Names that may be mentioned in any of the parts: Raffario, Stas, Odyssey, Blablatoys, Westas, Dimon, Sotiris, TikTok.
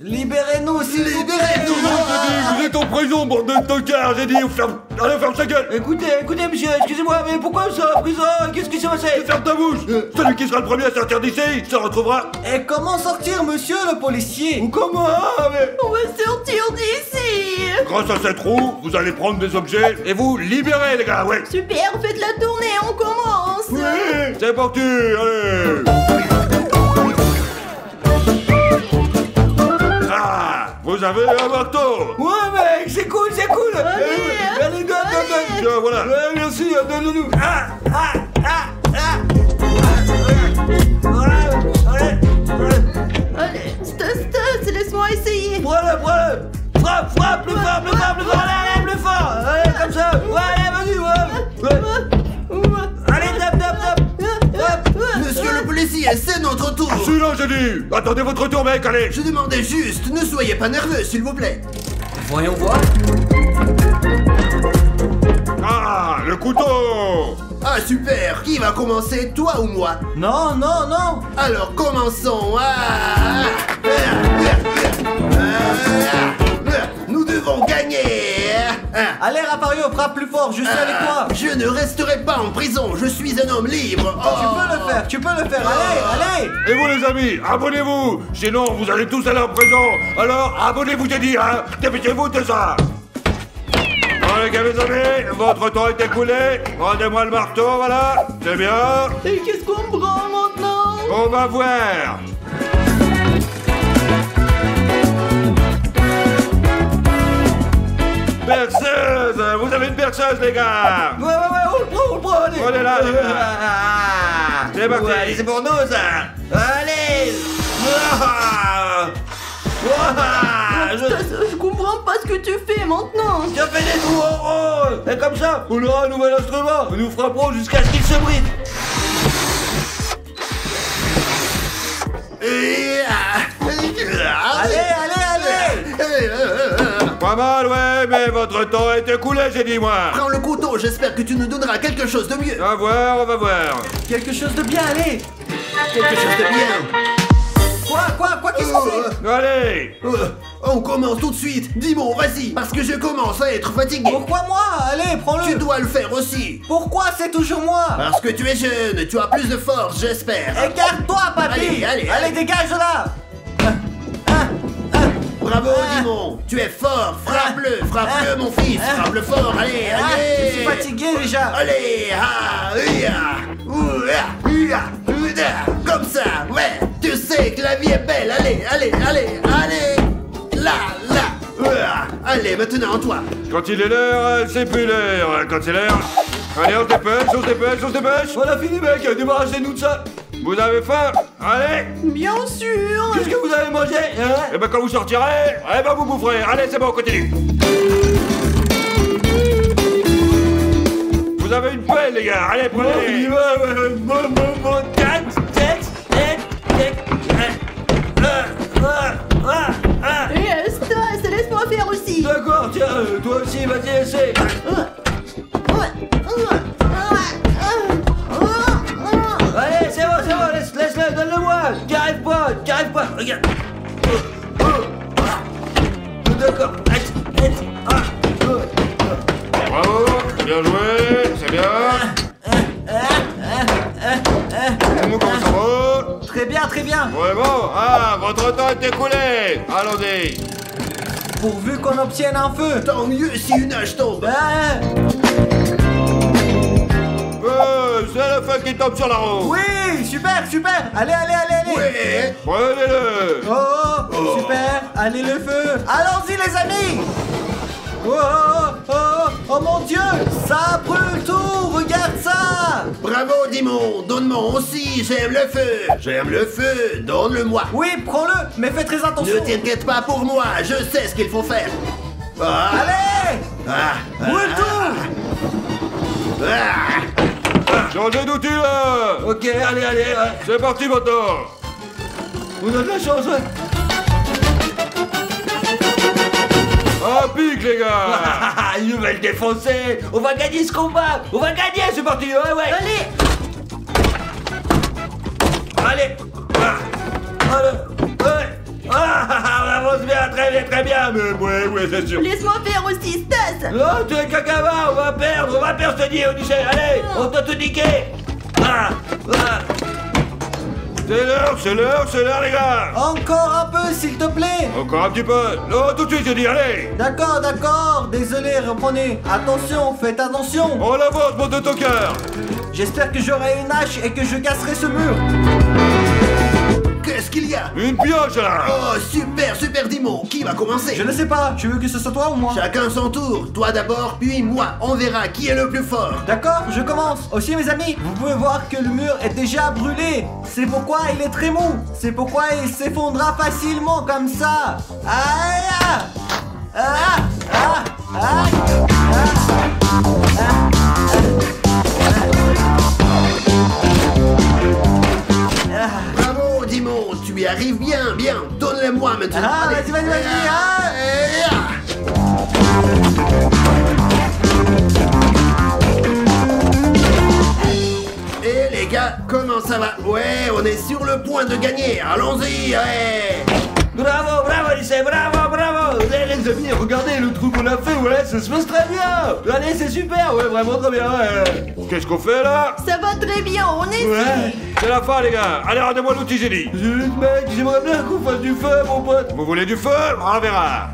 Libérez-nous, s'il vous plaît! Libérez-nous! Vous êtes en prison, bande de tocards! J'ai dit, allez, ferme ta gueule! Écoutez, monsieur, excusez-moi, mais pourquoi vous serez en prison? Qu'est-ce qui s'est passé? Ferme ta bouche! Celui qui sera le premier à sortir d'ici, il se retrouvera! Et comment sortir, monsieur le policier? Comment? Mais... on va sortir d'ici! Grâce à cette roue, vous allez prendre des objets et vous libérer, les gars, ouais! Super, faites la tournée, on commence! Oui! C'est parti, allez! Vous avez un marteau! Ouais mec, c'est cool! Allez, donne! Tiens, voilà! Ouais, merci, donne-nous! Allez, Stas, laisse-moi essayer! Prends-le! Frappe, plus fort! Allez, plus fort! Allez, comme ça! Ouais, allez, vas-y! Allez, tape! Monsieur le policier, c'est notre tour! Celui-là, j'ai dit! Attendez votre tour, mec, allez! Je demandais juste, ne soyez pas nerveux, s'il vous plaît! Voyons voir! Ah, le couteau! Ah, super! Qui va commencer, toi ou moi? Non! Alors, commençons! Nous devons gagner! Allez, Raffario, frappe plus fort, je suis avec toi. Je ne resterai pas en prison, je suis un homme libre. Oh. Tu peux le faire, allez. Et vous les amis, abonnez-vous, sinon vous allez tous aller en prison. Alors abonnez-vous, j'ai dit, hein, dépêchez-vous de ça. Bon les gars, mes amis, votre temps est écoulé, rendez-moi le marteau, voilà, c'est bien. Et qu'est-ce qu'on prend maintenant? On va voir. Perceuse! Vous avez une perceuse, les gars! Ouais, on le prend, allez! On est là, les gars! C'est parti! Ouais, c'est pour nous, ça! Allez! Je comprends pas ce que tu fais maintenant! Je fais des trous en rose! Et comme ça, on aura un nouvel instrument! Nous frapperons jusqu'à ce qu'il se brise! Allez! Pas mal, ouais, mais votre temps est écoulé, j'ai dit, moi. Prends le couteau, j'espère que tu nous donneras quelque chose de mieux. On va voir. Quelque chose de bien, allez. Quelque chose de bien. Quoi, qu'est-ce que c'est? Allez. On commence tout de suite. Dimon, vas-y, parce que je commence à être fatigué. Pourquoi moi? Allez, prends-le. Tu dois le faire aussi. Pourquoi c'est toujours moi? Parce que tu es jeune, tu as plus de force, j'espère. Écarte-toi, papy. Allez, dégage de là. Bravo, Dimon! Tu es fort! Frappe-le, mon fils! Frappe-le fort! Allez! Je suis fatigué déjà! Allez! Comme ça! Ouais! Tu sais que la vie est belle! Allez! Là! Allez, maintenant, toi! Quand il est l'heure, c'est plus l'heure! Quand c'est l'heure... Allez, on se dépêche! Voilà, fini, mec! Débarrassez-nous de ça! Vous avez faim? Allez! Bien sûr! Qu'est-ce que vous avez mangé? Eh ben quand vous sortirez, vous boufferez. Allez, c'est bon, on continue. Vous avez une pelle, les gars. Allez, prenez. Stas, laisse-moi faire aussi. D'accord, tiens, toi aussi, vas-y, essaye. Allez, c'est bon, laisse-le, donne-le-moi. J'arrive pas, regarde. D'accord. Bravo, bien joué, c'est bien. Comment ça va? Très bien. Vraiment? Votre temps est écoulé. Allons-y. Pourvu qu'on obtienne un feu. Tant mieux si une hache tombe. C'est le feu qui tombe sur la roue. Oui, super. Allez. Ouais. Prenez-le. Oh, super. Allez le feu. Allons-y les amis. Oh mon Dieu, ça brûle tout. Regarde ça. Bravo Dimon, donne-moi aussi. J'aime le feu. Donne-le-moi. Oui, prends-le, mais fais très attention. Ne t'inquiète pas pour moi. Je sais ce qu'il faut faire. Allez. Brûle tout. Changez d'outil là! Ok, allez! C'est parti maintenant! Vous avez de la chance! Pique les gars! Ils veulent défoncer! On va gagner ce combat! C'est parti! Ouais! Allez! Bravo bien, très bien, mais ouais, c'est sûr. Laisse-moi faire aussi, Stas. Oh, tu es cacava, on va perdre, je te dis, Odyssey, allez, on doit te niquer. C'est l'heure, les gars. Encore un peu, s'il te plaît. Encore un petit peu. Non, tout de suite, je dis, allez. D'accord, désolé, reprenez. Attention, faites attention. On avance, bande de toqueurs. J'espère que j'aurai une hache et que je casserai ce mur. Qu'est-ce qu'il y a? Une pioche là. Oh, super Dimon. Qui va commencer? Je ne sais pas. Tu veux que ce soit toi ou moi? Chacun son tour. Toi d'abord, puis moi. On verra qui est le plus fort. D'accord, je commence. Aussi mes amis, vous pouvez voir que le mur est déjà brûlé. C'est pourquoi il est très mou. C'est pourquoi il s'effondra facilement comme ça. Bravo Dimon, tu y arrives bien, donne-les-moi maintenant. Vas-y. Et les gars, comment ça va? Ouais, on est sur le point de gagner, allons-y, ouais. Bravo Odyssey, bravo. Les amis, regardez le trou qu'on a fait, ouais, ça se passe très bien. Allez, c'est super, ouais, vraiment très bien, ouais. Qu'est-ce qu'on fait là? Ça va très bien, on est ici. C'est la fin les gars, allez, rendez-moi l'outil, j'ai dit. Zut mec, j'aimerais bien qu'on fasse du feu, mon pote. Vous voulez du feu? On verra.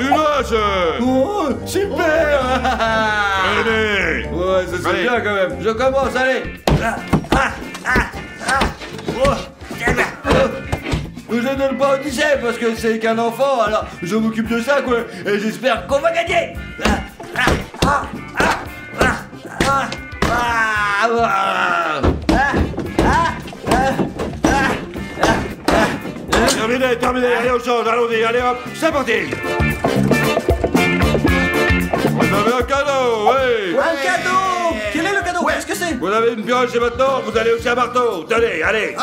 Une hache. Oh, super. Allez. Ouais, ça c'est bien quand même. Je commence, allez. Je donne pas au Odyssey parce que c'est qu'un enfant, alors je m'occupe de ça quoi, et j'espère qu'on va gagner. Terminé, allez on change, allons-y, allez hop, c'est parti. Vous avez un cadeau, oui. Un cadeau. Quel est le cadeau? Qu'est-ce que c'est? Vous avez une pioche et maintenant vous allez aussi un marteau. Tenez, allez,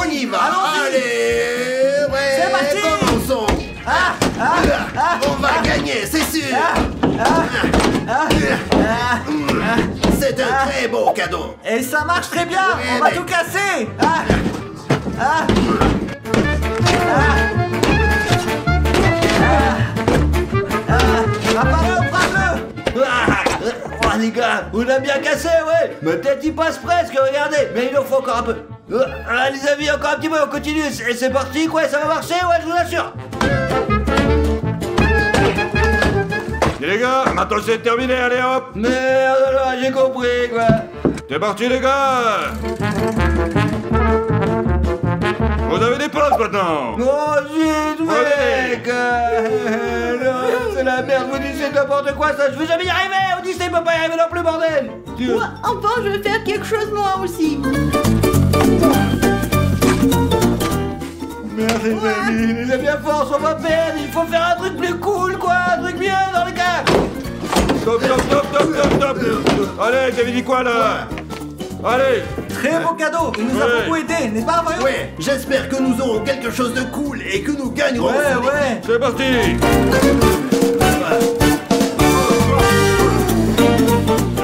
on y va. Allez, ouais, c'est parti. Commençons. On va gagner, c'est sûr. C'est un très beau cadeau. Et ça marche très bien. Ouais, on va tout casser. Oh les gars, on a bien cassé, ouais. Ma tête y passe presque, regardez. Mais il en faut encore un peu. Les amis, encore un petit peu, on continue. Et c'est parti, quoi, ça va marcher, ouais, je vous assure. Et les gars, maintenant c'est terminé, allez hop. Merde, là, j'ai compris, quoi. C'est parti, les gars. Vous avez des postes maintenant. Oh zut, mec. C'est la merde, vous dites c'est n'importe quoi ça, je veux jamais y arriver. Odyssey peut pas y arriver non plus, bordel. Ouais, enfin, je vais faire quelque chose moi aussi. Merde les amis, à force, on va perdre, il faut faire un truc plus cool quoi, un truc mieux dans le cas. Stop. Allez, t'avais dit quoi là? Allez. Très beau cadeau, il nous a beaucoup aidé, n'est-ce pas Raffario? Ouais, j'espère que nous aurons quelque chose de cool et que nous gagnerons. Ouais. C'est parti.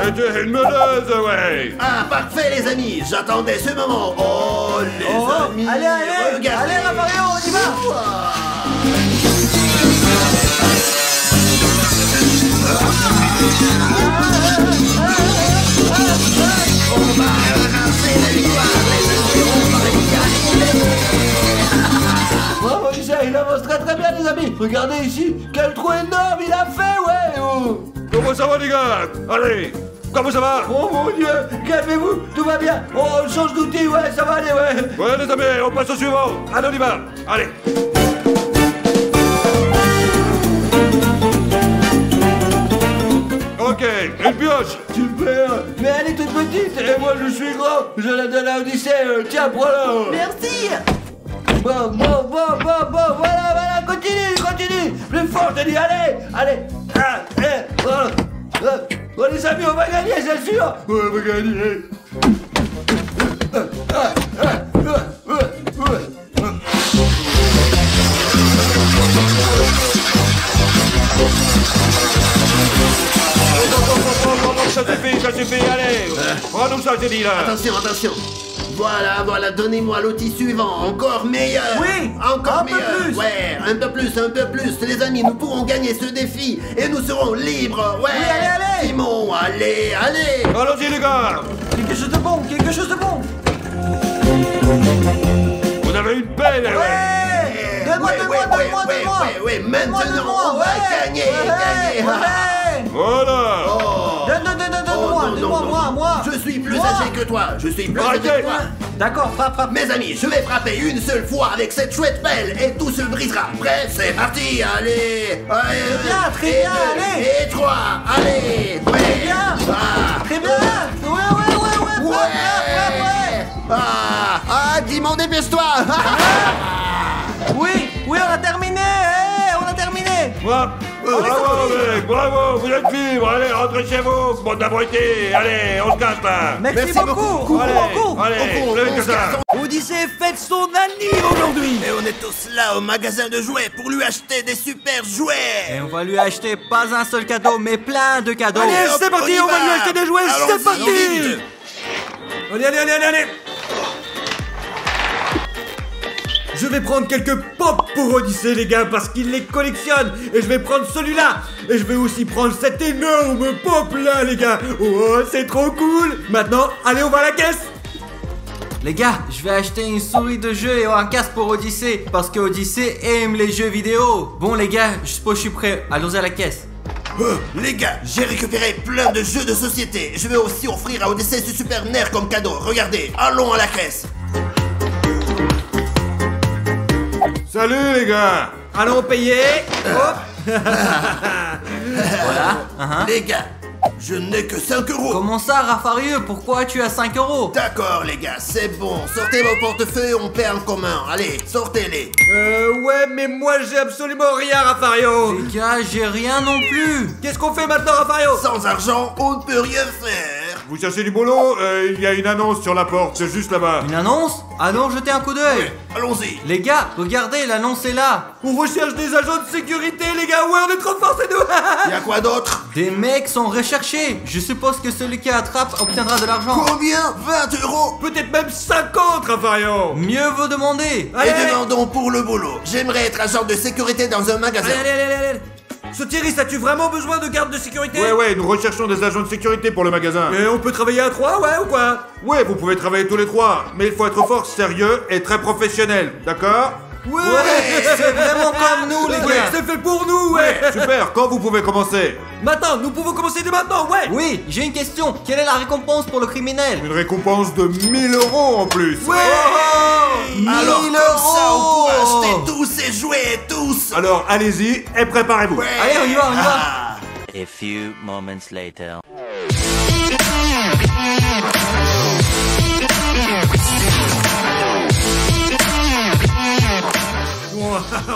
C'était une meneuse, ouais. Ah, parfait les amis, j'attendais ce moment. Oh, les amis, allez Raffario, on y va. On va ramasser la victoire, les amis, on va gagner. Bravo Odyssey, il avance très bien les amis. Regardez ici, quel trou énorme il a fait, ouais. Comment ça va les gars? Allez, comment ça va? Oh mon Dieu, calmez-vous, tout va bien. On change d'outil, ouais, ça va aller, ouais. Ouais les amis, on passe au suivant. Allez, on y va, allez. Ok, une pioche. Super. Mais elle est toute petite. Et moi je suis grand. Je la donne à Odyssey. Tiens, prends-la. Merci. Bon, voilà, continue. Plus fort, je te dis, allez. Oh les amis, on va gagner, c'est sûr. Ouais, on va gagner. Ça suffit, allez. Prends-nous ça, j'ai dit là. Attention. Voilà, voilà, donnez-moi l'outil suivant, encore meilleur. Oui, encore meilleur. Plus. Ouais, un peu plus, les amis, nous pourrons gagner ce défi et nous serons libres. Ouais, oui, allez, allez. Dimon, allez, allez. Allons-y les gars. Quelque chose de bon, quelque chose de bon. On avait une belle. Ouais. Ouais, maintenant on va gagner, voilà. Donne-moi. Je suis plus âgé que toi, D'accord, frappe. Mes amis, je vais frapper une seule fois avec cette chouette pelle et tout se brisera. Bref, c'est parti, allez. Très bien, allez. Et trois, allez. Très bien. Ouais. Dimon, dépêche-toi. Oui, on a terminé, on a terminé. Bravo, mec, bravo, vous êtes libres. Allez, rentrez chez vous, bande d'abrutis. Allez, on se casse là. Merci beaucoup. Allez, Odyssey fête son anniversaire aujourd'hui. Et on est tous là au magasin de jouets pour lui acheter des super jouets. Et on va lui acheter pas un seul cadeau, mais plein de cadeaux. Allez, c'est parti, on va lui acheter des jouets, c'est parti. Allez. Je vais prendre quelques pop pour Odyssey les gars parce qu'il les collectionne. Et je vais prendre celui-là. Et je vais aussi prendre cette énorme pop là les gars. Oh c'est trop cool. Maintenant allez on va à la caisse. Les gars je vais acheter une souris de jeu et un casque pour Odyssey. Parce que Odyssey aime les jeux vidéo. Bon les gars je suppose que je suis prêt. Allons à la caisse. Les gars, j'ai récupéré plein de jeux de société. Je vais aussi offrir à Odyssey ce super nerf comme cadeau. Regardez, allons à la caisse. Salut les gars. Allons payer. Voilà. Les gars, je n'ai que 5 €. Comment ça Raffario, pourquoi tu as 5 €? D'accord les gars, c'est bon. Sortez vos portefeuilles, on perd en commun. Allez, sortez-les. Ouais mais moi j'ai absolument rien Raffario. Les gars, j'ai rien non plus. Qu'est-ce qu'on fait maintenant Raffario? Sans argent, on ne peut rien faire. Vous cherchez du boulot? Il y a une annonce sur la porte, c'est juste là-bas. Une annonce? Allons jeter un coup d'œil. Oui, allons-y. Les gars, regardez, l'annonce est là. On recherche des agents de sécurité, les gars. Ouais, on est trop forts, c'est nous. Il y a quoi d'autre? Des mecs sont recherchés. Je suppose que celui qui attrape obtiendra de l'argent. Combien? 20 €? Peut-être même 50, Raffario. Mieux vaut demander. Allez. Et demandons pour le boulot. J'aimerais être agent de sécurité dans un magasin. Allez. Sotiris, as-tu vraiment besoin de gardes de sécurité? Ouais, nous recherchons des agents de sécurité pour le magasin. Et on peut travailler à 3, ouais, ou quoi? Ouais, vous pouvez travailler tous les 3, mais il faut être fort, sérieux et très professionnel, d'accord? Ouais, c'est vraiment comme nous, les gars. C'est fait pour nous, ouais. Super, quand vous pouvez commencer? Maintenant, nous pouvons commencer dès maintenant, ouais. Oui, j'ai une question. Quelle est la récompense pour le criminel? Une récompense de 1000 € en plus. Ouais. Alors, comme ça, on peut acheter tous ces jouets, tous. Alors, allez-y et préparez-vous. Ouais. Allez, on y va. A few moments later.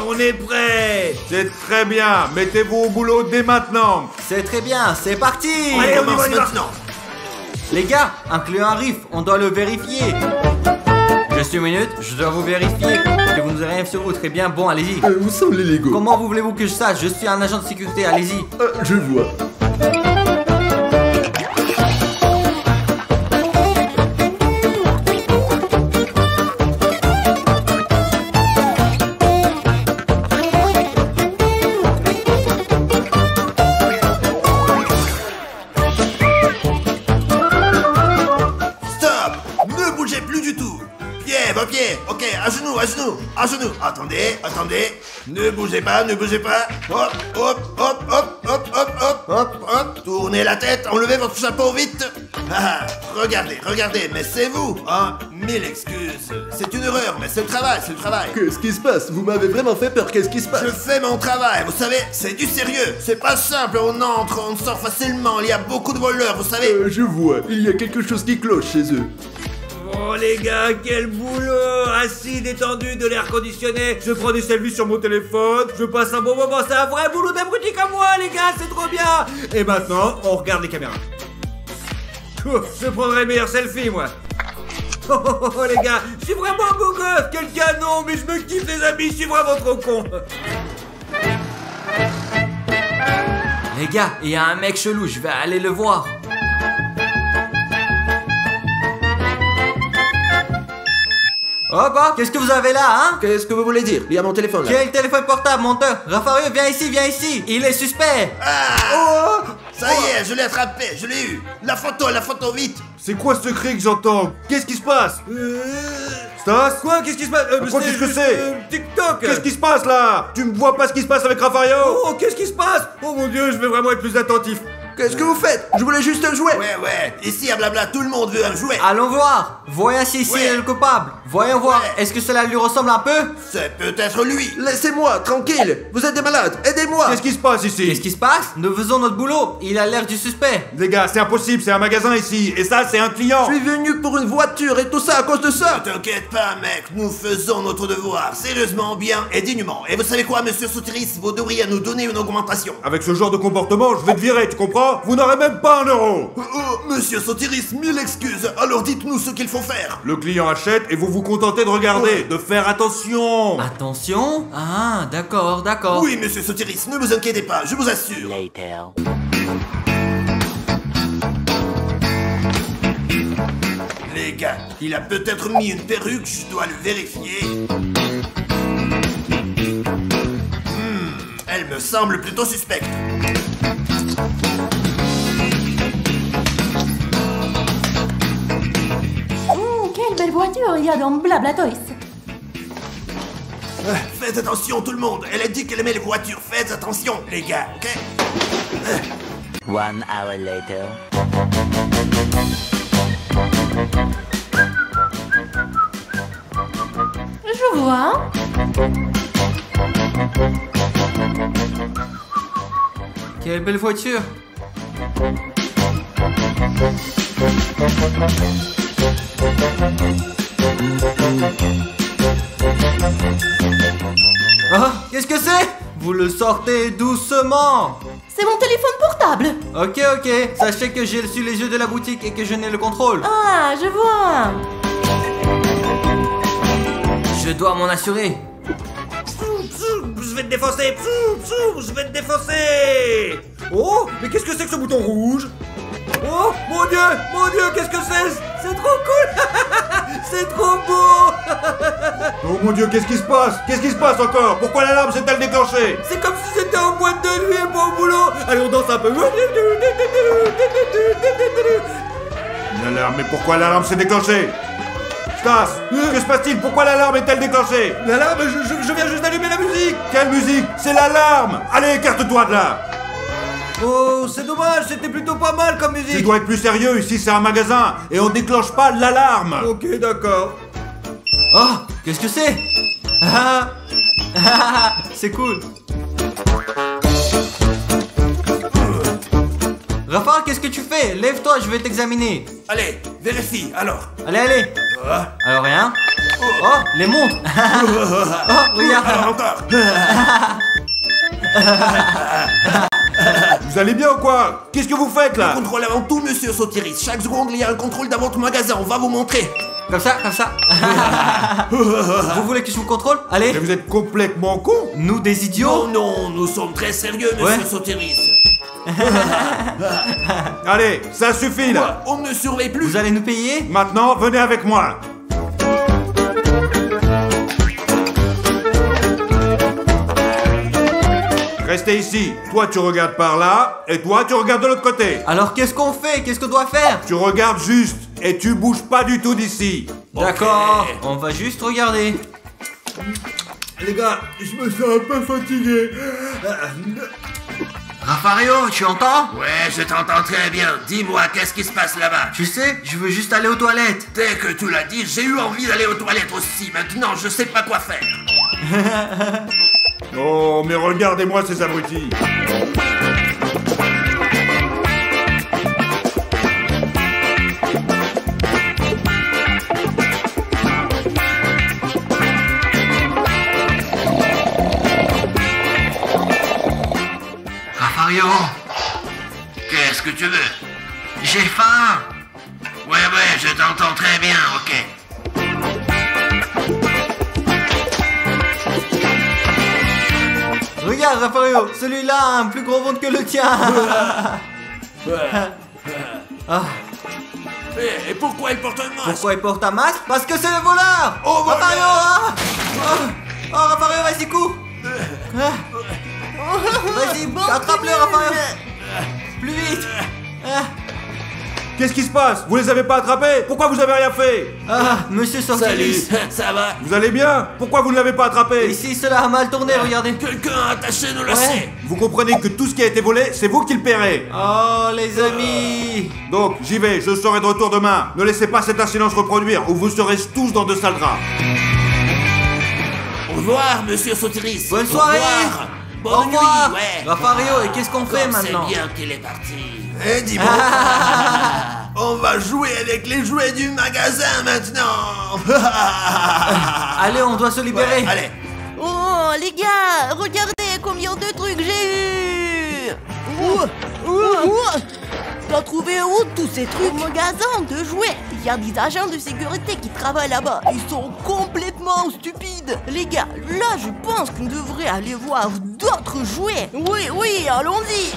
On est prêt. C'est très bien. Mettez-vous au boulot dès maintenant. C'est très bien. C'est parti. Allez, on commence maintenant. Les gars, inclus un riff. On doit le vérifier. Juste une minute. Je dois vous vérifier que vous nous avez rien sur vous. Très bien. Bon, allez-y. Où sont les Legos? Comment vous voulez-vous que je sache? Je suis un agent de sécurité. Allez-y. Je vois. Ok, à genoux. Attendez. Ne bougez pas. Hop. Tournez la tête, enlevez votre chapeau vite. Regardez, mais c'est vous, hein. Mille excuses. C'est une erreur, mais c'est le travail. Qu'est-ce qui se passe? Vous m'avez vraiment fait peur, qu'est-ce qui se passe? Je fais mon travail, vous savez, c'est du sérieux. C'est pas simple, on entre, on sort facilement. Il y a beaucoup de voleurs, vous savez. Je vois, il y a quelque chose qui cloche chez eux. Oh les gars, quel boulot! Assis, détendu, de l'air conditionné. Je prends des selfies sur mon téléphone. Je passe un bon moment, c'est un vrai boulot d'abruti comme moi les gars, c'est trop bien. Et maintenant, on regarde les caméras. Je prendrai le meilleur selfie moi. Oh les gars, je suis vraiment un beau gosse. Quel canon, mais je me kiffe les amis, je suis vraiment trop con. Les gars, il y a un mec chelou, je vais aller le voir. Oh bah, qu'est-ce que vous avez là, hein? Qu'est-ce que vous voulez dire? Il y a mon téléphone là. Quel téléphone portable, menteur? Raffario, viens ici, viens ici. Il est suspect. Ah, oh, ça y est, je l'ai attrapé, je l'ai eu. La photo, vite. C'est quoi ce cri que j'entends? Qu'est-ce qui se passe? Stas? Quoi? Qu'est-ce qui se passe? Qu'est-ce que c'est? TikTok. Qu'est-ce qui se passe là? Tu me vois pas ce qui se passe avec Raffario? Oh, qu'est-ce qui se passe? Oh mon dieu, je vais vraiment être plus attentif. Qu'est-ce que vous faites? Je voulais juste un jouet. Ouais. Ici, à blabla, tout le monde veut un jouet. Allons voir. Voyons si ici est le coupable. Voyons voir. Est-ce que cela lui ressemble un peu? C'est peut-être lui. Laissez-moi, tranquille. Vous êtes des malades. Aidez-moi. Qu'est-ce qui se passe ici? Qu'est-ce qui se passe? Nous faisons notre boulot. Il a l'air du suspect. Les gars, c'est impossible. C'est un magasin ici. Et ça, c'est un client. Je suis venu pour une voiture et tout ça à cause de ça. Ne t'inquiète pas, mec. Nous faisons notre devoir. Sérieusement, bien et dignement. Et vous savez quoi, monsieur Sotiris? Vous devriez nous donner une augmentation. Avec ce genre de comportement, je vais te virer, tu comprends? Vous n'aurez même pas un euro. Monsieur Sotiris, mille excuses. Alors dites-nous ce qu'il faut faire. Le client achète et vous vous contentez de regarder, de faire attention. Attention? Ah, d'accord, d'accord. Oui, monsieur Sotiris, ne vous inquiétez pas, je vous assure. Later. Les gars, il a peut-être mis une perruque, je dois le vérifier. Elle me semble plutôt suspecte. Belle voiture, il y a dans Blablatoys. Faites attention tout le monde, elle a dit qu'elle aimait les voitures, faites attention les gars, ok? 1 hour later. Je vois. Quelle belle voiture. Ah, qu'est-ce que c'est? Vous le sortez doucement. C'est mon téléphone portable. Ok. Sachez que j'ai reçu les jeux de la boutique et que je n'ai le contrôle. Ah, je vois. Je dois m'en assurer. Je vais te défoncer. Je vais te défoncer. Oh, mais qu'est-ce que c'est que ce bouton rouge? Oh, mon dieu, qu'est-ce que c'est? C'est trop cool. C'est trop beau. Oh mon dieu, qu'est-ce qui se passe? Qu'est-ce qui se passe encore? Pourquoi l'alarme s'est-elle déclenchée? C'est comme si c'était en boîte de nuit et pas au boulot. Allez, on danse un peu. L'alarme, mais pourquoi l'alarme s'est déclenchée? Stas, que se passe-t-il? Pourquoi l'alarme est-elle déclenchée? L'alarme, je viens juste d'allumer la musique. Quelle musique? C'est l'alarme. Allez, écarte-toi de là. Oh, c'est dommage, c'était plutôt pas mal comme musique. Tu dois être plus sérieux, ici c'est un magasin et on déclenche pas l'alarme. Ok, d'accord. Oh, qu'est-ce que c'est? C'est cool. Rafa, qu'est-ce que tu fais? Lève-toi, je vais t'examiner. Allez, vérifie, alors. Allez. Alors rien. Oh, les montres. Oh, regarde. Alors encore. Vous allez bien ou quoi? Qu'est-ce que vous faites là? Le contrôle avant tout, monsieur Sotiris. Chaque seconde, il y a un contrôle dans votre magasin. On va vous montrer. Comme ça. Vous voulez que je vous contrôle? Allez. Mais vous êtes complètement con. Nous des idiots? Non, nous sommes très sérieux, monsieur Sotiris. Allez, ça suffit là. On ne surveille plus. Vous allez nous payer? Maintenant, venez avec moi. Restez ici. Toi, tu regardes par là, et toi, tu regardes de l'autre côté. Alors, qu'est-ce qu'on fait? Qu'est-ce qu'on doit faire? Tu regardes juste, et tu bouges pas du tout d'ici. D'accord, okay. On va juste regarder. Les gars, je me sens un peu fatigué. Raffario, tu entends? Ouais, je t'entends très bien. Dis-moi, qu'est-ce qui se passe là-bas? Tu sais, je veux juste aller aux toilettes. Dès que tu l'as dit, j'ai eu envie d'aller aux toilettes aussi. Maintenant, je sais pas quoi faire. Oh, mais regardez-moi ces abrutis. Raffario, qu'est-ce que tu veux? J'ai faim. Ouais, je t'entends très bien, ok. Regarde Raffario, celui-là a un plus gros ventre que le tien. Ah. Et pourquoi il porte un masque? Pourquoi il porte un masque? Parce que c'est le voleur. Oh, voilà. Raffario, hein? Oh, Raffario, vas-y, coup. Vas-y, bon, attrape-le, Raffario. Plus vite. Qu'est-ce qui se passe? Vous les avez pas attrapés? Pourquoi vous avez rien fait? Ah, monsieur Sotiris. Salut, ça va? Vous allez bien? Pourquoi vous ne l'avez pas attrapé? Ici, cela a mal tourné, regardez. Quelqu'un a attaché nos lacets. Ouais. Vous comprenez que tout ce qui a été volé, c'est vous qui le paierez. Oh, les amis. Donc, j'y vais, je serai de retour demain. Ne laissez pas cet incident se reproduire, ou vous serez tous dans de sales draps. Au revoir, monsieur Sotiris. Bonne soirée. Au revoir. Raffario, et qu'est-ce qu'on fait maintenant? C'est bien qu'il est parti. Eh, dis-moi, on va jouer avec les jouets du magasin maintenant. Allez, on doit se libérer. Ouais, allez. Oh, les gars, regardez combien de trucs j'ai eu. T'as trouvé où tous ces trucs? Au magasin de jouets. Il y a des agents de sécurité qui travaillent là-bas. Ils sont complètement stupides. Les gars, là, je pense qu'on devrait aller voir d'autres jouets. Oui, oui, allons-y.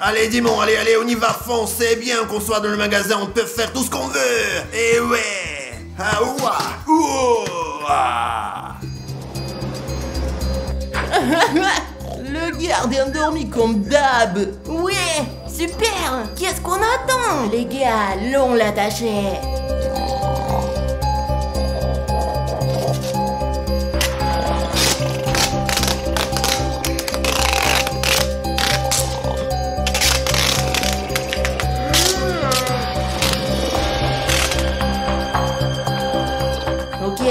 Allez, Dimon, allez, on y va, foncez bien qu'on soit dans le magasin, on peut faire tout ce qu'on veut. Et ouais. Le gardien dormi comme d'hab. Ouais, super. Qu'est-ce qu'on attend? Les gars, allons l'attacher.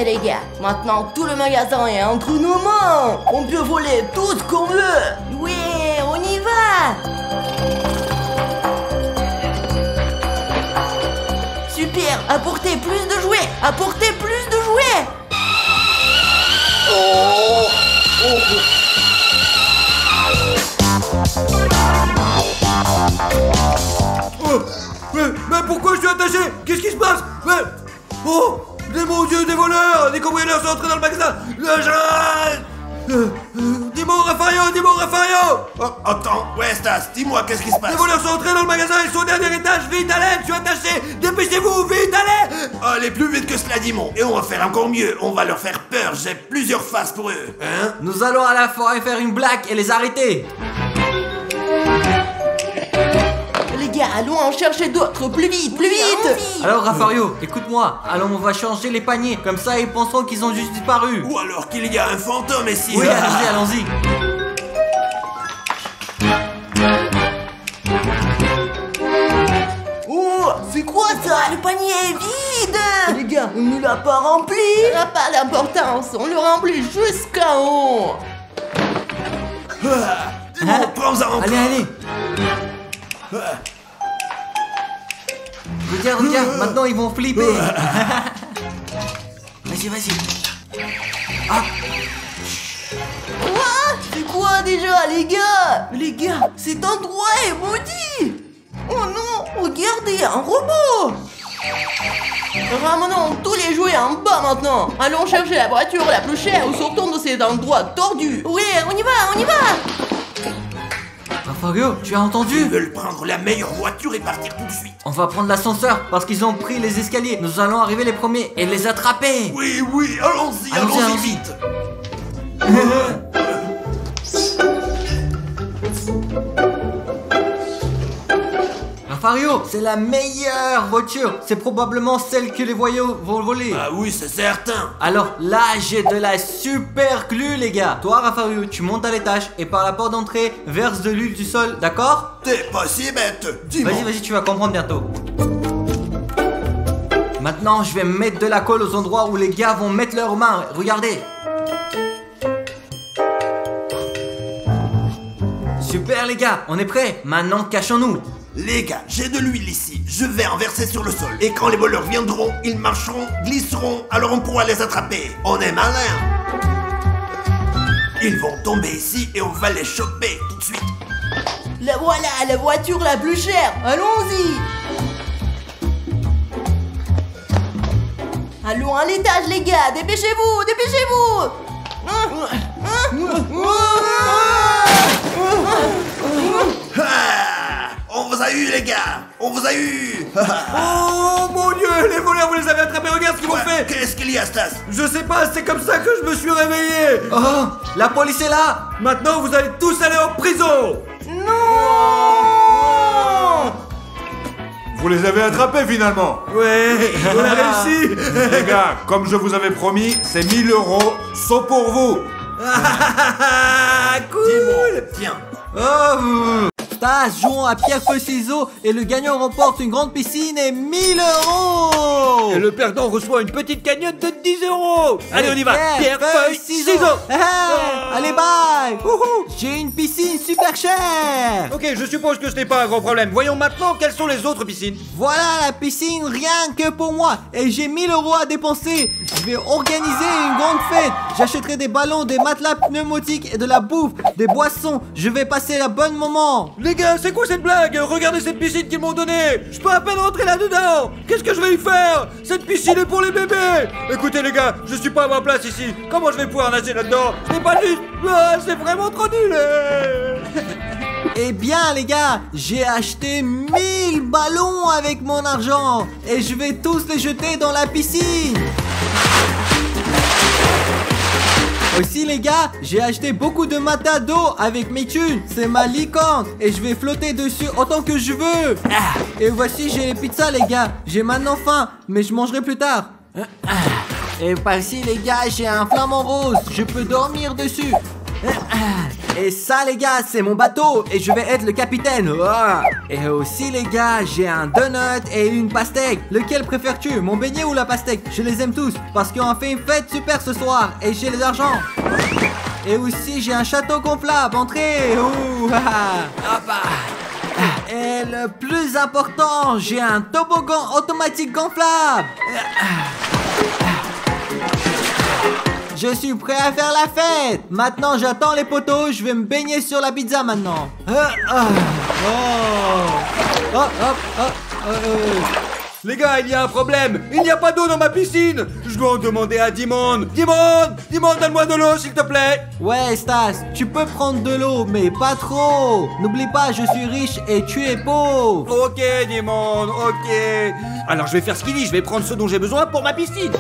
Les gars, maintenant tout le magasin est entre nos mains. On peut voler tout ce qu'on veut. Ouais, on y va. Super, apportez plus de jouets. Apportez plus de jouets. Mais pourquoi je suis attaché? Qu'est-ce qui se passe? Mon Dieu, des voleurs, des cambrioleurs sont entrés dans le magasin. Dis-moi, Raffario, attends, Westas, dis-moi qu'est-ce qui se passe. Les voleurs sont entrés dans le magasin, ils sont au dernier étage. Vite, allez, je suis attaché. Dépêchez-vous, vite, allez. Allez, plus vite que cela, Dimon. Et on va faire encore mieux, on va leur faire peur. J'ai plusieurs faces pour eux. Hein? Nous allons à la forêt faire une blague et les arrêter. Allons en chercher d'autres, plus vite, plus vite. Alors Raffario, écoute-moi. Alors on va changer les paniers, comme ça ils penseront qu'ils ont juste disparu. Ou alors qu'il y a un fantôme ici. Oui, allons-y, allons-y. Oh, c'est quoi ça? Le panier est vide. Les gars, on ne l'a pas rempli. Ça n'a pas d'importance, on le remplit jusqu'à haut. Allez, allez. Regarde, maintenant ils vont flipper. Vas-y, vas-y. Quoi? C'est quoi déjà, les gars? Les gars, cet endroit est maudit. Oh non, regardez, un robot. Ramenons tous les jouets en bas maintenant. Allons chercher la voiture la plus chère ou sortons de cet endroit tordu. Oui, on y va, on y va. Raffario, tu as entendu? Ils veulent prendre la meilleure voiture et partir tout de suite. On va prendre l'ascenseur parce qu'ils ont pris les escaliers. Nous allons arriver les premiers et les attraper. Oui, oui, allons-y, allons-y vite. Raffario, c'est la meilleure voiture. C'est probablement celle que les voyous vont voler. Ah oui, c'est certain. Alors là, j'ai de la super glue, les gars. Toi, Raffario, tu montes à l'étage et par la porte d'entrée, verse de l'huile du sol, d'accord? T'es pas si bête, dis-moi. Vas-y, vas-y, tu vas comprendre bientôt. Maintenant, je vais mettre de la colle aux endroits où les gars vont mettre leurs mains. Regardez. Super, les gars, on est prêts. Maintenant, cachons-nous. Les gars, j'ai de l'huile ici, je vais en verser sur le sol. Et quand les voleurs viendront, ils marcheront, glisseront, alors on pourra les attraper. On est malin. Ils vont tomber ici et on va les choper tout de suite. La voilà, la voiture la plus chère, allons-y. Allons à l'étage, les gars, dépêchez-vous, dépêchez-vous. vous a eu, les gars. On vous a eu. Oh mon dieu, les voleurs, vous les avez attrapés. Regarde ce qu'ils m'ont fait. Qu'est-ce qu'il y a, Stas? Je sais pas, c'est comme ça que je me suis réveillé. Oh, la police est là. Maintenant, vous allez tous aller en prison. Non. Vous les avez attrapés finalement. Ouais, on a réussi. Les gars, comme je vous avais promis, ces 1000 euros sont pour vous. Cool. Tiens. Oh, Stas, jouons à pierre, feu, ciseaux et le gagnant remporte une grande piscine et 1000 euros. Et le perdant reçoit une petite cagnotte de 10 euros. Allez, on y va. Pierre, feuille, ciseaux. Allez, bye. J'ai une piscine super chère. Ok, je suppose que ce n'est pas un grand problème. Voyons maintenant quelles sont les autres piscines. Voilà la piscine rien que pour moi. Et j'ai 1000 euros à dépenser. Je vais organiser une grande fête. J'achèterai des ballons, des matelas pneumatiques et de la bouffe, des boissons. Je vais passer un bon moment. Les gars, c'est quoi cette blague? Regardez cette piscine qu'ils m'ont donnée. Je peux à peine rentrer là-dedans. Qu'est-ce que je vais y faire? Cette piscine est pour les bébés. Écoutez les gars, je suis pas à ma place ici. Comment je vais pouvoir nager là-dedans? Ce n'est pas juste. Ah, c'est vraiment trop nul. Eh bien les gars, j'ai acheté 1000 ballons avec mon argent. Et je vais tous les jeter dans la piscine. Aussi les gars, j'ai acheté beaucoup de matelas d'eau avec mes thunes, c'est ma licorne et je vais flotter dessus autant que je veux. Et voici, j'ai les pizzas les gars, j'ai maintenant faim, mais je mangerai plus tard. Et par ici les gars, j'ai un flamant rose, je peux dormir dessus. Et ça les gars, c'est mon bateau et je vais être le capitaine. Et aussi les gars, j'ai un donut et une pastèque. Lequel préfères-tu, mon beignet ou la pastèque? Je les aime tous parce qu'on fait une fête super ce soir et j'ai les argent. Et aussi j'ai un château gonflable, entrez. Et le plus important, j'ai un toboggan automatique gonflable. Je suis prêt à faire la fête. Maintenant, j'attends les poteaux. Je vais me baigner sur la pizza maintenant. Les gars, il y a un problème. Il n'y a pas d'eau dans ma piscine. Je dois en demander à Dimon. Dimon, donne-moi de l'eau, s'il te plaît. Ouais, Stas, tu peux prendre de l'eau, mais pas trop. N'oublie pas, je suis riche et tu es pauvre. Ok, Dimon, ok. Alors, je vais faire ce qu'il dit. Je vais prendre ce dont j'ai besoin pour ma piscine.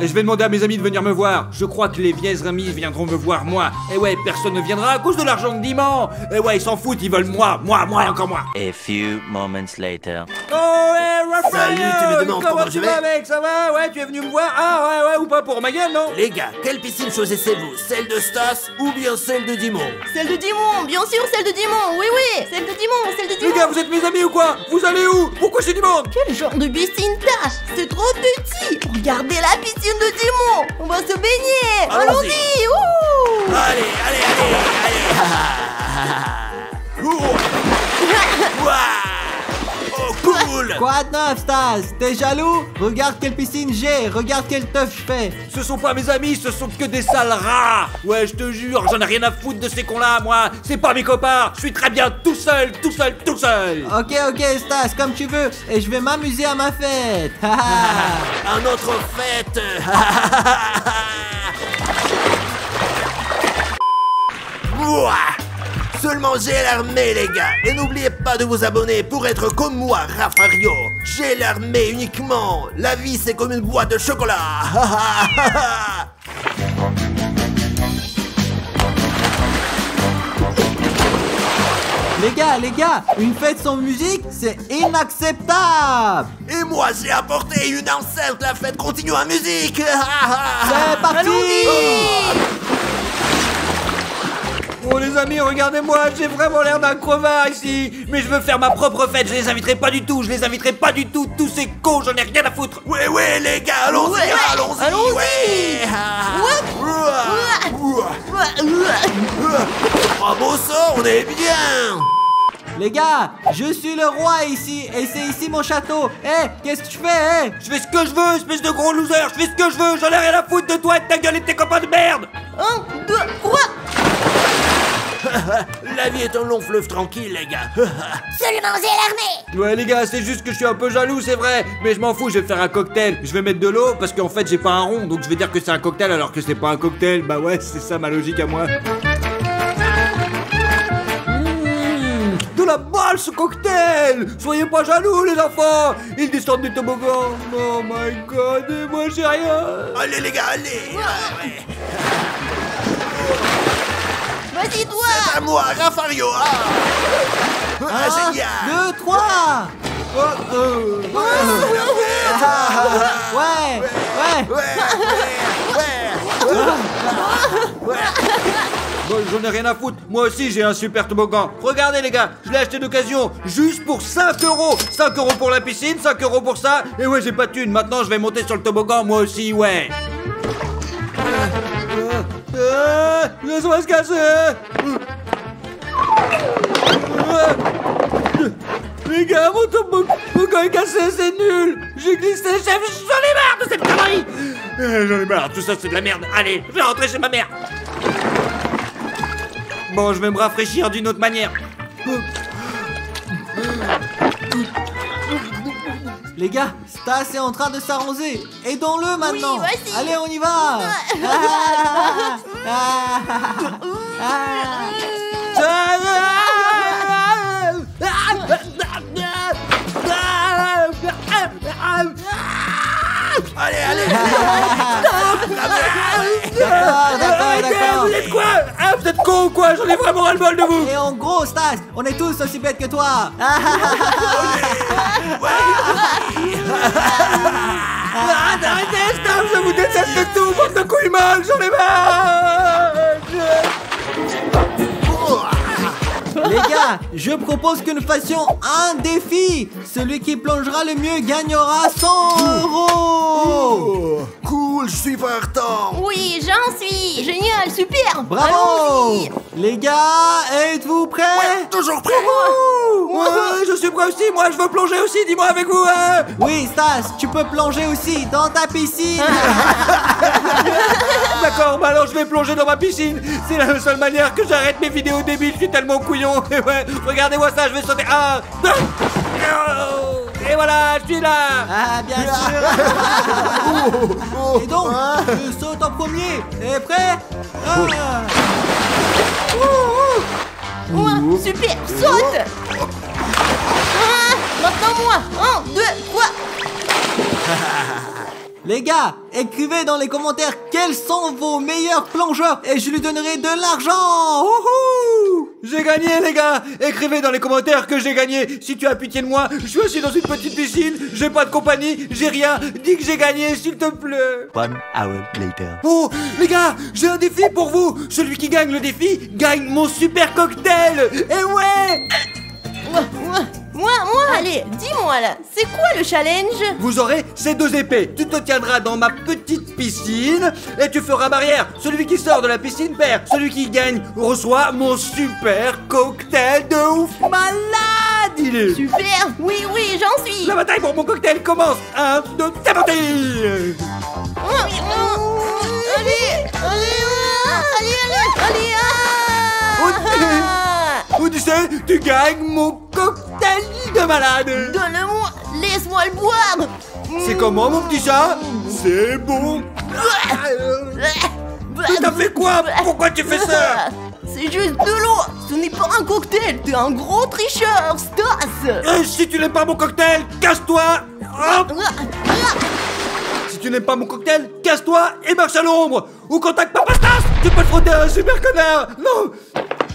Et je vais demander à mes amis de venir me voir. Je crois que les vieilles amies viendront me voir moi. Et ouais, personne ne viendra à cause de l'argent de Dimon. Et ouais, ils s'en foutent, ils veulent moi et encore moi. A few moments later. Oh ouais, Raffario. Salut, tu me demandes comment je vais? Mec, ça va? Ouais, tu es venu me voir? Ah ouais, ou pas pour ma gueule, non? Les gars, quelle piscine choisissez-vous? Celle de Stas ou bien celle de Dimon? Celle de Dimon, bien sûr, celle de Dimon. Oui, celle de Dimon. Les gars, vous êtes mes amis ou quoi? Vous allez où? Pourquoi chez Dimon? Quel genre de piscine tâche? C'est trop petit. Regardez la piscine de Dimon, on va se baigner. Allons-y. Allez. Oh cool. Quoi de neuf, Stas? T'es jaloux? Regarde quelle piscine j'ai, regarde quelle teuf je fais. Ce sont pas mes amis, ce sont que des sales rats. Ouais, je te jure, j'en ai rien à foutre de ces cons-là, moi. C'est pas mes copains, je suis très bien tout seul. Ok, Stas, comme tu veux. Et je vais m'amuser à ma fête. Un autre fête. Seulement j'ai l'armée les gars. Et n'oubliez pas de vous abonner pour être comme moi, Raffario. J'ai l'armée uniquement. La vie c'est comme une boîte de chocolat. Les gars, une fête sans musique, c'est inacceptable. Et moi, j'ai apporté une enceinte, la fête continue en musique. C'est parti. Oh les amis, regardez-moi, j'ai vraiment l'air d'un crevard ici. Mais je veux faire ma propre fête, je les inviterai pas du tout, tous ces cons, j'en ai rien à foutre. Ouais les gars, allons-y. Oh bon sang, on est bien. Les gars, je suis le roi ici, et c'est ici mon château. Qu'est-ce que tu fais, Je fais ce que je veux, espèce de gros loser, je fais ce que je veux, j'en ai rien à foutre de toi et de ta gueule et de tes copains de merde. 1, 2, 3. La vie est un long fleuve tranquille, les gars. Seulement j'ai l'armée. Ouais, les gars, c'est juste que je suis un peu jaloux, c'est vrai. Mais je m'en fous, je vais faire un cocktail. Je vais mettre de l'eau parce qu'en fait, j'ai pas un rond. Donc je vais dire que c'est un cocktail alors que c'est pas un cocktail. Bah ouais, c'est ça ma logique à moi. mal ce cocktail. Soyez pas jaloux les enfants. Ils descendent du toboggan. Oh my god, et moi j'ai rien. Allez les gars, allez. Vas-y toi. C'est à moi, Raffario. Un, deux, trois. Ouais. Bon, j'en ai rien à foutre. Moi aussi, j'ai un super toboggan. Regardez, les gars, je l'ai acheté d'occasion. Juste pour 5 €. 5 € pour la piscine, 5 € pour ça. Et ouais, j'ai pas de thune. Maintenant, je vais monter sur le toboggan, moi aussi, ouais. Laisse-moi se casser. Les gars, mon toboggan est cassé, c'est nul. J'ai glissé, chef, j'en ai marre de cette connerie. J'en ai marre, tout ça c'est de la merde. Allez, je vais rentrer chez ma mère. Bon, je vais me rafraîchir d'une autre manière. Les gars, Stas est en train de s'arroser. Aidons-le maintenant. Oui, voici. Allez, on y va. Allez, allez, allez. D'accord. Vous êtes quoi? Ah, vous êtes con ou quoi? J'en ai vraiment ras-le-bol de vous. Et en gros, Stas, on est tous aussi bêtes que toi. Arrêtez, Stas, je vous déteste de tout, bande de couilles molles, j'en ai marre. Les gars, je propose que nous fassions un défi. Celui qui plongera le mieux gagnera 100 €. Cool, je suis partant. Oui, j'en suis. Génial, super. Bravo. Les gars, êtes-vous prêts? Ouais, toujours prêt. Ouais, je suis prêt aussi. Moi, je veux plonger aussi. Dis-moi avec vous. Oui, Stas, tu peux plonger aussi dans ta piscine. D'accord, bah alors je vais plonger dans ma piscine. C'est la seule manière que j'arrête mes vidéos débiles. Je suis tellement couillon. Ouais, regardez-moi ça, je vais sauter. Ah, et voilà, je suis là. Ah, bien sûr. Et donc, je saute en premier. Et prêt? Ouah, super, saute. Maintenant moi. 1, 2, 3. Les gars, écrivez dans les commentaires quels sont vos meilleurs plongeurs et je lui donnerai de l'argent. J'ai gagné les gars. Écrivez dans les commentaires que j'ai gagné. Si tu as pitié de moi, je suis aussi dans une petite piscine, j'ai pas de compagnie, j'ai rien. Dis que j'ai gagné, s'il te plaît. 1 hour later. Oh, les gars, j'ai un défi pour vous. Celui qui gagne le défi gagne mon super cocktail. Et ouais. Moi, allez, dis-moi là, c'est quoi le challenge? Vous aurez ces 2 épées. Tu te tiendras dans ma petite piscine et tu feras barrière. Celui qui sort de la piscine perd. Celui qui gagne reçoit mon super cocktail de ouf malade. Il est super, oui, j'en suis. La bataille pour mon cocktail commence. 1, 2, c'est parti. Allez. Odyssey, tu gagnes mon cocktail de malade. Donne-le-moi, laisse-moi le boire. C'est comment mon petit chat? C'est bon. T'as fait quoi? Pourquoi tu fais ça? C'est juste de l'eau. Ce n'est pas un cocktail, t'es un gros tricheur, Stas. Et si tu n'aimes pas mon cocktail, casse-toi. Si tu n'aimes pas mon cocktail, casse-toi et marche à l'ombre. Ou contacte Papa Stas. Tu peux te frotter à un super connard. Non.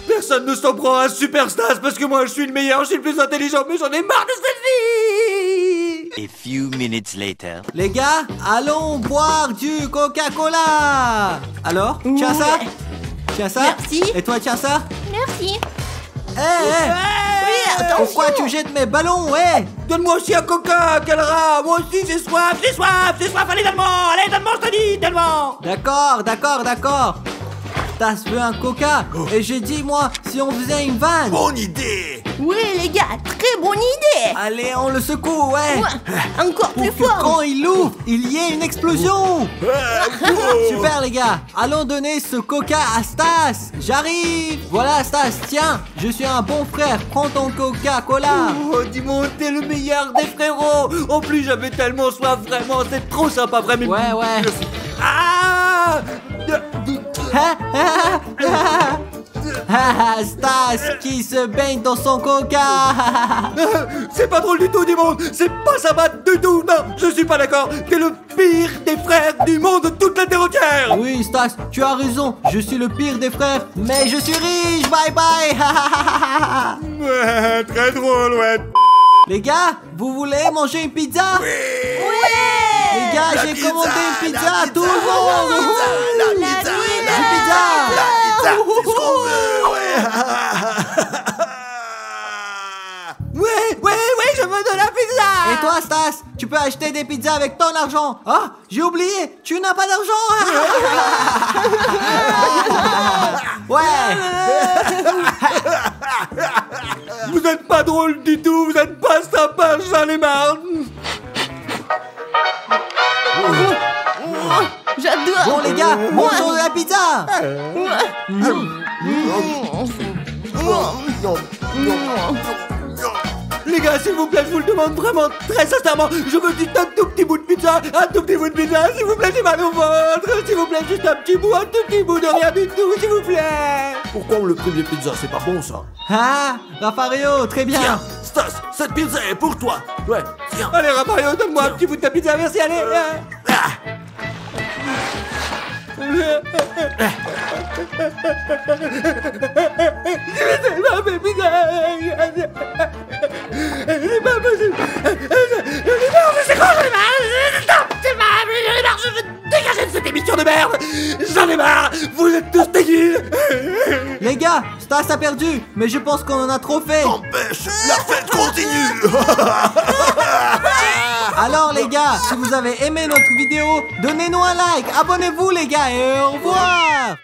Personne ne s'en prend à Super Stas parce que moi je suis le meilleur, je suis le plus intelligent, mais j'en ai marre de cette vie. A few minutes later. Les gars, allons boire du Coca-Cola. Alors, tiens ça. Tiens ça. Merci. Et toi, tiens ça. Merci. Hey, pourquoi tu jettes mes ballons, ouais? Donne-moi aussi un coca, quel rat. Moi aussi j'ai soif. Allez, donne-moi, je te dis, donne-moi. D'accord. Stas veut un coca et j'ai dit moi si on faisait une vanne. Bonne idée. Oui les gars, très bonne idée. Allez on le secoue, ouais. Encore plus fort. Quand il l'ouvre, il y ait une explosion. Super les gars, allons donner ce coca à Stas. J'arrive. Voilà Stas, tiens, je suis un bon frère, prends ton Coca-Cola. Oh Dimon, t'es le meilleur des frérots. En plus j'avais tellement soif, vraiment, c'est trop sympa, vraiment. Ouais. Ah. Ah, Stas qui se baigne dans son coca. C'est pas drôle du tout, Dimon. C'est pas ça bat du tout. Non, je suis pas d'accord. T'es le pire des frères du monde, toute la terre entière. Oui, Stas, tu as raison. Je suis le pire des frères, mais je suis riche. Bye bye. Ouais, très drôle, ouais. Les gars, vous voulez manger une pizza? Oui, oui. Les gars, j'ai commandé une pizza à tout le monde. La pizza, c'est ce qu'on veut, ouais. Ouais, je veux de la pizza. Et toi, Stas, tu peux acheter des pizzas avec ton argent. Ah, j'ai oublié, tu n'as pas d'argent. Ouais. Vous êtes pas drôle du tout, vous êtes pas sympa, j'en ai marre. J'adore. Bon les gars, mangeons de la pizza. Les gars, s'il vous plaît, je vous le demande vraiment très sincèrement. Je veux juste un tout petit bout de pizza, un tout petit bout de pizza, s'il vous plaît, j'ai mal au ventre. S'il vous plaît, juste un petit bout, un tout petit bout de rien du tout, s'il vous plaît. Pourquoi on le prive de pizza? C'est pas bon ça. Ah, Raffario, très bien. Tiens, Stas, cette pizza est pour toi. Ouais, tiens. Allez, Raffario, donne-moi un petit bout de ta pizza, merci, allez. Je veux dégager de cette émission de merde. J'en ai marre. Vous êtes tous dégueux. Les gars, Stas a perdu, mais je pense qu'on en a trop fait. T'empêche, la fête continue. Alors les gars, si vous avez aimé notre vidéo, donnez-nous un like, abonnez-vous les gars et au revoir.